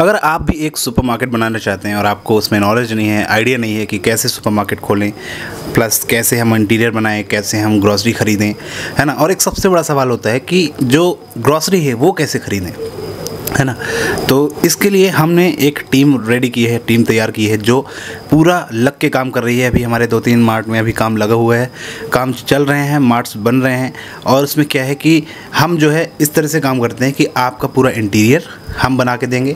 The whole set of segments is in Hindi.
अगर आप भी एक सुपरमार्केट बनाना चाहते हैं और आपको उसमें नॉलेज नहीं है, आइडिया नहीं है कि कैसे सुपरमार्केट खोलें, प्लस कैसे हम इंटीरियर बनाएं, कैसे हम ग्रॉसरी ख़रीदें, है ना। और एक सबसे बड़ा सवाल होता है कि जो ग्रॉसरी है वो कैसे ख़रीदें, है ना। तो इसके लिए हमने एक टीम रेडी की है, टीम तैयार की है जो पूरा लग के काम कर रही है। अभी हमारे 2-3 मार्ट में अभी काम लगा हुआ है, काम चल रहे हैं, मार्ट्स बन रहे हैं। और उसमें क्या है कि हम जो है इस तरह से काम करते हैं कि आपका पूरा इंटीरियर हम बना के देंगे,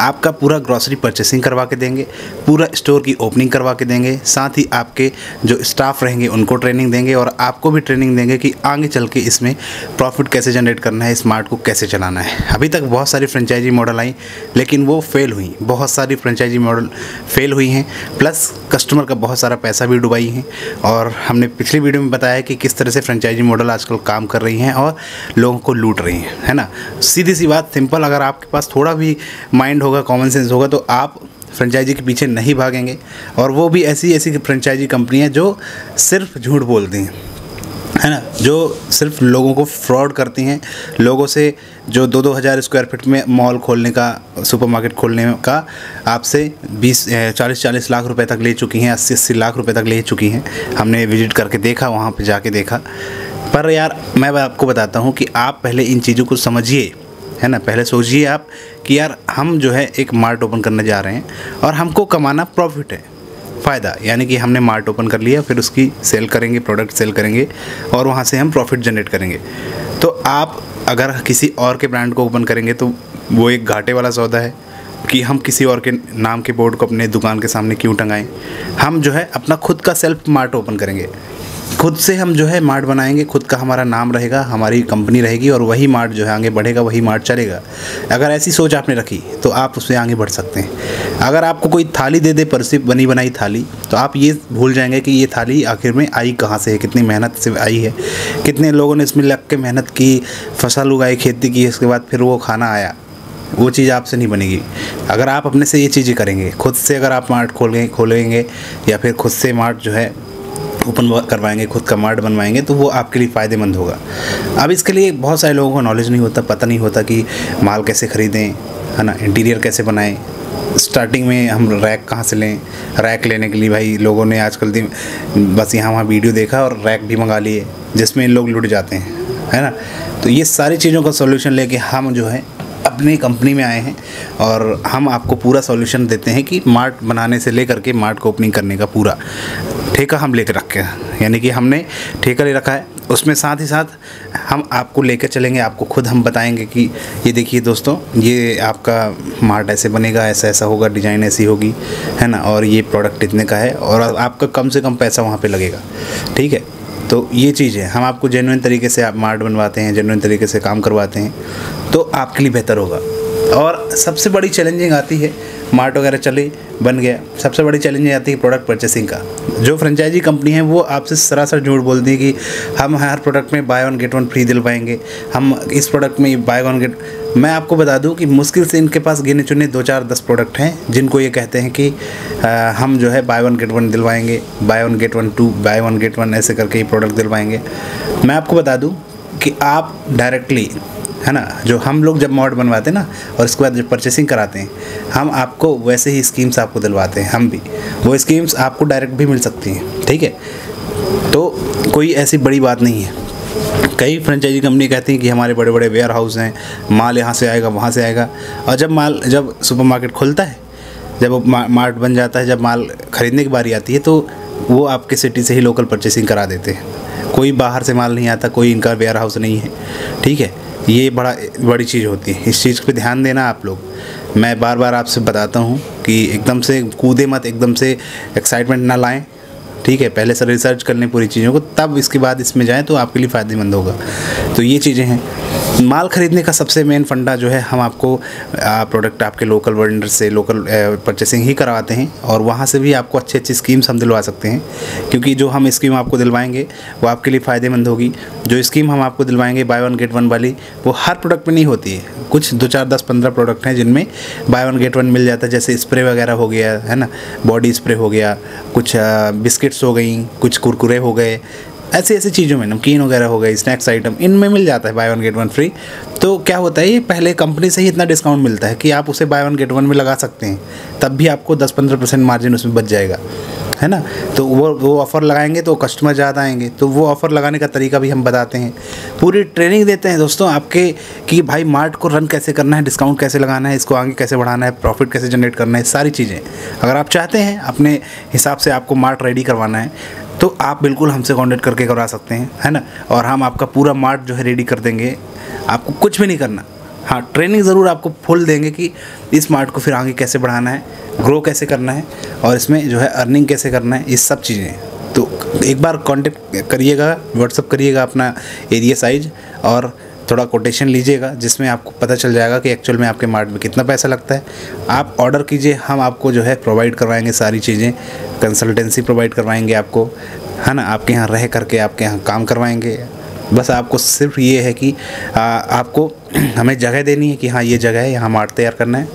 आपका पूरा ग्रॉसरी परचेसिंग करवा के देंगे, पूरा स्टोर की ओपनिंग करवा के देंगे, साथ ही आपके जो स्टाफ रहेंगे उनको ट्रेनिंग देंगे और आपको भी ट्रेनिंग देंगे कि आगे चल के इसमें प्रॉफिट कैसे जनरेट करना है, इस मार्ट को कैसे चलाना है। अभी तक बहुत सारी फ्रेंचाइजी मॉडल आई लेकिन वो फेल हुई, बहुत सारी फ्रेंचाइजी मॉडल फेल हुई हैं, प्लस कस्टमर का बहुत सारा पैसा भी डुबाई है। और हमने पिछली वीडियो में बताया कि किस तरह से फ्रेंचाइजी मॉडल आजकल काम कर रही हैं और लोगों को लूट रही हैं, है ना। सीधी सी बात, सिंपल, अगर आपके पास थोड़ा भी माइंड होगा, कॉमन सेंस होगा, तो आप फ्रेंचाइजी के पीछे नहीं भागेंगे। और वो भी ऐसी फ्रेंचाइजी कंपनियाँ जो सिर्फ झूठ बोलती हैं, है ना, जो सिर्फ लोगों को फ्रॉड करती हैं, लोगों से जो 2-2 हज़ार स्क्वायर फीट में मॉल खोलने का, सुपरमार्केट खोलने का आपसे 20-40 लाख रुपए तक ले चुकी हैं, 80-80 लाख रुपए तक ले चुकी हैं। हमने विजिट करके देखा, वहाँ पे जाके देखा। पर यार मैं आपको बताता हूँ कि आप पहले इन चीज़ों को समझिए, है ना। पहले सोचिए आप कि यार हम जो है एक मार्ट ओपन करने जा रहे हैं और हमको कमाना प्रॉफिट है, फ़ायदा, यानी कि हमने मार्ट ओपन कर लिया, फिर उसकी सेल करेंगे, प्रोडक्ट सेल करेंगे और वहाँ से हम प्रॉफिट जनरेट करेंगे। तो आप अगर किसी और के ब्रांड को ओपन करेंगे तो वो एक घाटे वाला सौदा है कि हम किसी और के नाम के बोर्ड को अपने दुकान के सामने क्यों टंगाएं। हम जो है अपना खुद का सेल्फ मार्ट ओपन करेंगे, खुद से हम जो है मार्ट बनाएंगे, खुद का हमारा नाम रहेगा, हमारी कंपनी रहेगी और वही मार्ट जो है आगे बढ़ेगा, वही मार्ट चलेगा। अगर ऐसी सोच आपने रखी तो आप उससे आगे बढ़ सकते हैं। अगर आपको कोई थाली दे दे परसिप बनी बनाई थाली, तो आप ये भूल जाएंगे कि ये थाली आखिर में आई कहाँ से है, कितनी मेहनत से आई है, कितने लोगों ने इसमें लग के मेहनत की, फसल उगाई, खेती की, इसके बाद फिर वो खाना आया। वो चीज़ आपसे नहीं बनेगी अगर आप अपने से ये चीज़ें करेंगे। खुद से अगर आप मार्ट खोलेंगे या फिर खुद से मार्ट जो है ओपन करवाएंगे, खुद का मार्ट बनवाएंगे, तो वो आपके लिए फ़ायदेमंद होगा। अब इसके लिए बहुत सारे लोगों को नॉलेज नहीं होता, पता नहीं होता कि माल कैसे ख़रीदें, है ना, इंटीरियर कैसे बनाएं। स्टार्टिंग में हम रैक कहाँ से लें, रैक लेने के लिए भाई लोगों ने आजकल बस यहाँ वहाँ वीडियो देखा और रैक भी मंगा लिए, जिसमें लोग लुट जाते हैं, है ना। तो ये सारी चीज़ों का सोल्यूशन लेके हम जो है अपनी कंपनी में आए हैं और हम आपको पूरा सॉल्यूशन देते हैं कि मार्ट बनाने से लेकर के मार्ट को ओपनिंग करने का पूरा ठेका हम लेकर रखे हैं, यानी कि हमने ठेका ले रखा है। उसमें साथ ही साथ हम आपको लेकर चलेंगे, आपको खुद हम बताएंगे कि ये देखिए दोस्तों, ये आपका मार्ट ऐसे बनेगा, ऐसा ऐसा होगा, डिज़ाइन ऐसी होगी, है ना, और ये प्रोडक्ट इतने का है और आपका कम से कम पैसा वहाँ पर लगेगा, ठीक है। तो ये चीज़ है, हम आपको जेन्युइन तरीके से आप मार्ट बनवाते हैं, जेन्युइन तरीके से काम करवाते हैं, तो आपके लिए बेहतर होगा। और सबसे बड़ी चैलेंजिंग आती है, मार्ट वगैरह चले, बन गया, सबसे बड़ी चैलेंजिंग आती है प्रोडक्ट परचेसिंग का। जो फ्रेंचाइजी कंपनी है वो आपसे सरासर झूठ बोलती है कि हम हर प्रोडक्ट में buy one get one free दिलवाएंगे, हम इस प्रोडक्ट में बाय वन गेट। मैं आपको बता दूं कि मुश्किल से इनके पास गिने चुने 2-4-10 प्रोडक्ट हैं जिनको ये कहते हैं कि हम जो है बाय वन गेट वन दिलवाएंगे, buy one get one two, buy one get one, ऐसे करके ये प्रोडक्ट दिलवाएंगे। मैं आपको बता दूँ कि आप डायरेक्टली, है ना, जो हम लोग जब मॉड बनवाते हैं ना और इसके बाद जब परचेसिंग कराते हैं, हम आपको वैसे ही स्कीम्स आपको दिलवाते हैं, हम भी वो स्कीम्स आपको डायरेक्ट भी मिल सकती हैं, ठीक है। तो कोई ऐसी बड़ी बात नहीं है। कई फ्रेंचाइजी कंपनी कहती हैं कि हमारे बड़े बड़े वेयर हाउस हैं, माल यहाँ से आएगा, वहाँ से आएगा, और जब सुपरमार्केट खुलता है, जब मार्ट बन जाता है, जब माल खरीदने की बारी आती है, तो वो आपके सिटी से ही लोकल परचेसिंग करा देते हैं। कोई बाहर से माल नहीं आता, कोई इनका वेयर हाउस नहीं है, ठीक है। ये बड़ी चीज़ होती है, इस चीज़ पे ध्यान देना आप लोग। मैं बार बार आपसे बताता हूँ कि एकदम से कूदे मत, एकदम से एक्साइटमेंट ना लाएं, ठीक है। पहले से रिसर्च कर लें पूरी चीज़ों को, तब इसके बाद इसमें जाएं, तो आपके लिए फ़ायदेमंद होगा। तो ये चीज़ें हैं। माल ख़रीदने का सबसे मेन फंडा जो है, हम आपको प्रोडक्ट आपके लोकल वेंडर से, लोकल परचेसिंग ही करवाते हैं और वहाँ से भी आपको अच्छी अच्छी स्कीम्स हम दिलवा सकते हैं, क्योंकि जो हम स्कीम आपको दिलवाएंगे वो आपके लिए फ़ायदेमंद होगी। जो स्कीम हम आपको दिलवाएंगे बाय वन गेट वन वाली, वो हर प्रोडक्ट में नहीं होती है। कुछ 2-4-10-15 प्रोडक्ट हैं जिनमें बाय वन गेट वन मिल जाता है, जैसे स्प्रे वगैरह हो गया, है ना, बॉडी स्प्रे हो गया, कुछ बिस्किट्स हो गई, कुछ कुरकुरे हो गए, ऐसी ऐसी चीज़ों में नमकीन वगैरह हो गई, स्नैक्स आइटम, इनमें मिल जाता है buy one get one free. तो क्या होता है, ये पहले कंपनी से ही इतना डिस्काउंट मिलता है कि आप उसे बाय वन गेट वन में लगा सकते हैं, तब भी आपको 10-15% मार्जिन उसमें बच जाएगा, है ना। तो वो ऑफ़र लगाएंगे तो कस्टमर ज़्यादा आएंगे, तो वो ऑफ़र लगाने का तरीका भी हम बताते हैं, पूरी ट्रेनिंग देते हैं दोस्तों आपके कि भाई मार्ट को रन कैसे करना है, डिस्काउंट कैसे लगाना है, इसको आगे कैसे बढ़ाना है, प्रॉफिट कैसे जनरेट करना है, सारी चीज़ें। अगर आप चाहते हैं अपने हिसाब से आपको मार्ट रेडी करवाना है तो आप बिल्कुल हमसे कॉन्टेक्ट करके करवा सकते हैं, है ना। और हम आपका पूरा मार्ट जो है रेडी कर देंगे, आपको कुछ भी नहीं करना। हाँ, ट्रेनिंग ज़रूर आपको फुल देंगे कि इस मार्ट को फिर आगे कैसे बढ़ाना है, ग्रो कैसे करना है और इसमें जो है अर्निंग कैसे करना है, ये सब चीज़ें। तो एक बार कांटेक्ट करिएगा, व्हाट्सअप करिएगा अपना एरिया साइज और थोड़ा कोटेशन लीजिएगा, जिसमें आपको पता चल जाएगा कि एक्चुअल में आपके मार्ट में कितना पैसा लगता है। आप ऑर्डर कीजिए, हम आपको जो है प्रोवाइड करवाएंगे सारी चीज़ें, कंसल्टेंसी प्रोवाइड करवाएंगे आपको, है ना, आपके यहाँ रह करके आपके यहाँ काम करवाएंगे। बस आपको सिर्फ ये है कि आपको हमें जगह देनी है कि हाँ ये जगह है, यहाँ मार्ट तैयार करना है,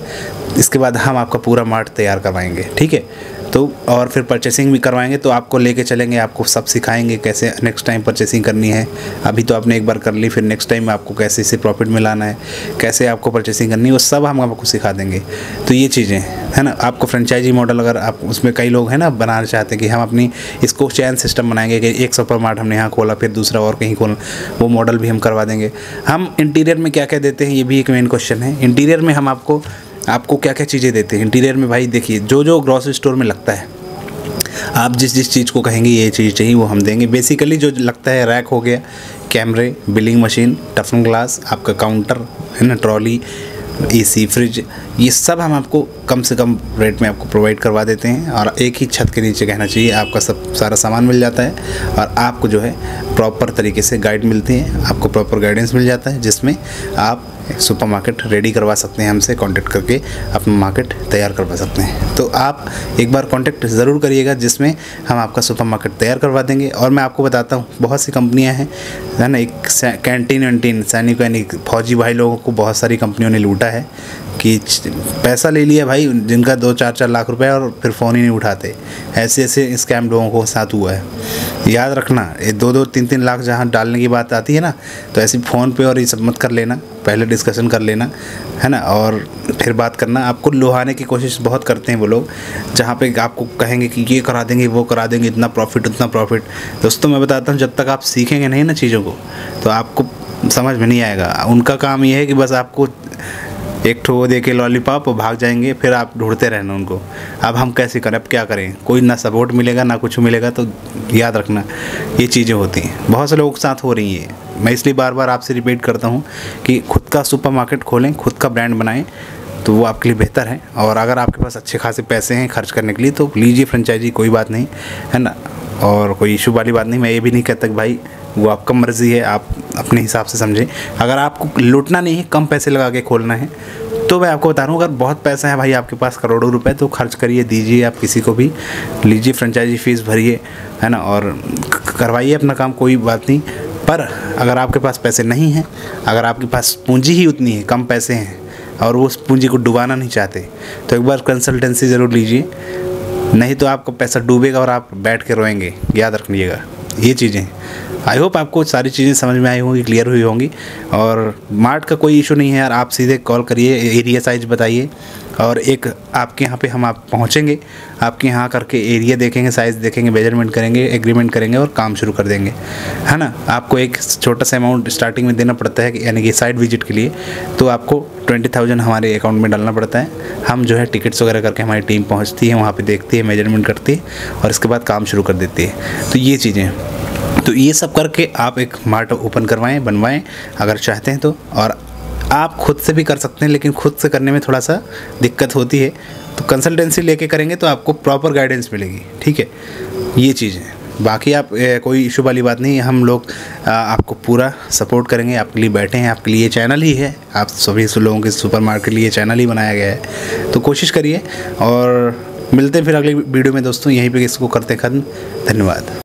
इसके बाद हम आपका पूरा मार्ट तैयार करवाएंगे, ठीक है। तो और फिर परचेसिंग भी करवाएंगे, तो आपको लेके चलेंगे, आपको सब सिखाएंगे कैसे नेक्स्ट टाइम परचेसिंग करनी है। अभी तो आपने एक बार कर ली, फिर नेक्स्ट टाइम आपको कैसे इसे प्रॉफिट में लाना है, कैसे आपको परचेसिंग करनी है, वो सब हम आपको सिखा देंगे। तो ये चीज़ें, है ना। आपको फ्रेंचाइजी मॉडल, अगर आप उसमें कई लोग हैं ना बनाना चाहते हैं कि हम अपनी इसको चैन सिस्टम बनाएंगे कि एक सुपर मार्ट हमने यहाँ खोला, फिर दूसरा और कहीं खोला, वो मॉडल भी हम करवा देंगे। हम इंटीरियर में क्या क्या देते हैं, ये भी एक मेन क्वेश्चन है। इंटीरियर में हम आपको क्या क्या चीज़ें देते हैं इंटीरियर में, भाई देखिए जो जो ग्रॉसरी स्टोर में लगता है, आप जिस जिस चीज़ को कहेंगे ये चीज़ चाहिए वो हम देंगे। बेसिकली जो लगता है, रैक हो गया, कैमरे, बिलिंग मशीन, टफन ग्लास, आपका काउंटर, है ना, ट्रॉली, एसी, फ्रिज, ये सब हम आपको कम से कम रेट में आपको प्रोवाइड करवा देते हैं। और एक ही छत के नीचे कहना चाहिए आपका सब सारा सामान मिल जाता है और आपको जो है प्रॉपर तरीके से गाइड मिलती है, आपको प्रॉपर गाइडेंस मिल जाता है, जिसमें आप सुपरमार्केट रेडी करवा सकते हैं, हमसे कांटेक्ट करके अपना मार्केट तैयार करवा सकते हैं। तो आप एक बार कांटेक्ट ज़रूर करिएगा, जिसमें हम आपका सुपरमार्केट तैयार करवा देंगे। और मैं आपको बताता हूँ बहुत सी कंपनियाँ हैं, है ना, एक कैंटीन वैंटीन, सैनिक वैनिक, फौजी भाई लोगों को बहुत सारी कंपनियों ने लूटा है कि पैसा ले लिया भाई, जिनका 2-4 लाख रुपए और फिर फ़ोन ही नहीं उठाते। ऐसे ऐसे स्कैम लोगों को साथ हुआ है, याद रखना। ये 2-3 लाख जहाँ डालने की बात आती है ना, तो ऐसे फ़ोन पे और ये सब मत कर लेना, पहले डिस्कशन कर लेना, है ना, और फिर बात करना। आपको लुभाने की कोशिश बहुत करते हैं वो लोग, जहाँ पे आपको कहेंगे कि ये करा देंगे, वो करा देंगे, इतना प्रॉफिट उतना प्रॉफिट। दोस्तों मैं बताता हूँ, जब तक आप सीखेंगे नहीं ना चीज़ों को, तो आपको समझ में नहीं आएगा। उनका काम ये है कि बस आपको एक ठो दे के लॉलीपॉप भाग जाएंगे, फिर आप ढूंढते रहना उनको। अब हम कैसे करें, अब क्या करें, कोई ना सपोर्ट मिलेगा ना कुछ मिलेगा। तो याद रखना ये चीज़ें होती हैं, बहुत से लोगों के साथ हो रही है। मैं इसलिए बार बार आपसे रिपीट करता हूँ कि खुद का सुपरमार्केट खोलें, खुद का ब्रांड बनाएं, तो वो आपके लिए बेहतर है। और अगर आपके पास अच्छे खासे पैसे हैं खर्च करने के लिए तो लीजिए फ्रेंचाइजी, कोई बात नहीं, है ना, और कोई इशू वाली बात नहीं। मैं ये भी नहीं कहता कि भाई वो आपका मर्ज़ी है, आप अपने हिसाब से समझें। अगर आपको लूटना नहीं है, कम पैसे लगा के खोलना है, तो मैं आपको बता रहा हूँ, अगर बहुत पैसा है भाई आपके पास, करोड़ों रुपए, तो खर्च करिए, दीजिए आप किसी को भी, लीजिए फ्रेंचाइजी फ़ीस भरिए, है ना, और करवाइए अपना काम, कोई बात नहीं। पर अगर आपके पास पैसे नहीं हैं, अगर आपके पास पूंजी ही उतनी है, कम पैसे हैं और उस पूंजी को डुबाना नहीं चाहते, तो एक बार कंसल्टेंसी ज़रूर लीजिए, नहीं तो आपका पैसा डूबेगा और आप बैठ के रोएंगे। याद रखिएगा ये चीज़ें। आई होप आपको सारी चीज़ें समझ में आई होंगी, क्लियर हुई होंगी। और मार्ट का कोई इशू नहीं है यार, आप सीधे कॉल करिए, एरिया साइज बताइए, और एक आपके यहाँ पे हम आप पहुँचेंगे, आपके यहाँ करके एरिया देखेंगे, साइज़ देखेंगे, मेजरमेंट करेंगे, एग्रीमेंट करेंगे और काम शुरू कर देंगे, है ना। आपको एक छोटा सा अमाउंट स्टार्टिंग में देना पड़ता है, यानी कि साइट विजिट के लिए, तो आपको 20,000 हमारे अकाउंट में डालना पड़ता है। हम जो है टिकट्स वगैरह करके हमारी टीम पहुँचती है, वहाँ पर देखती है, मेजरमेंट करती है और इसके बाद काम शुरू कर देती है। तो ये चीज़ें, तो ये सब करके आप एक मार्ट ओपन करवाएं, बनवाएं अगर चाहते हैं तो। और आप खुद से भी कर सकते हैं, लेकिन खुद से करने में थोड़ा सा दिक्कत होती है, तो कंसल्टेंसी लेके करेंगे तो आपको प्रॉपर गाइडेंस मिलेगी, ठीक है। ये चीज़ें, बाकी आप कोई इशू वाली बात नहीं है, हम लोग आपको पूरा सपोर्ट करेंगे, आपके लिए बैठे हैं, आपके लिए चैनल ही है, आप सभी लोगों के सुपरमार्केट के लिए चैनल ही बनाया गया है। तो कोशिश करिए और मिलते हैं फिर अगली वीडियो में दोस्तों, यहीं पर इसको करते खत्म। धन्यवाद।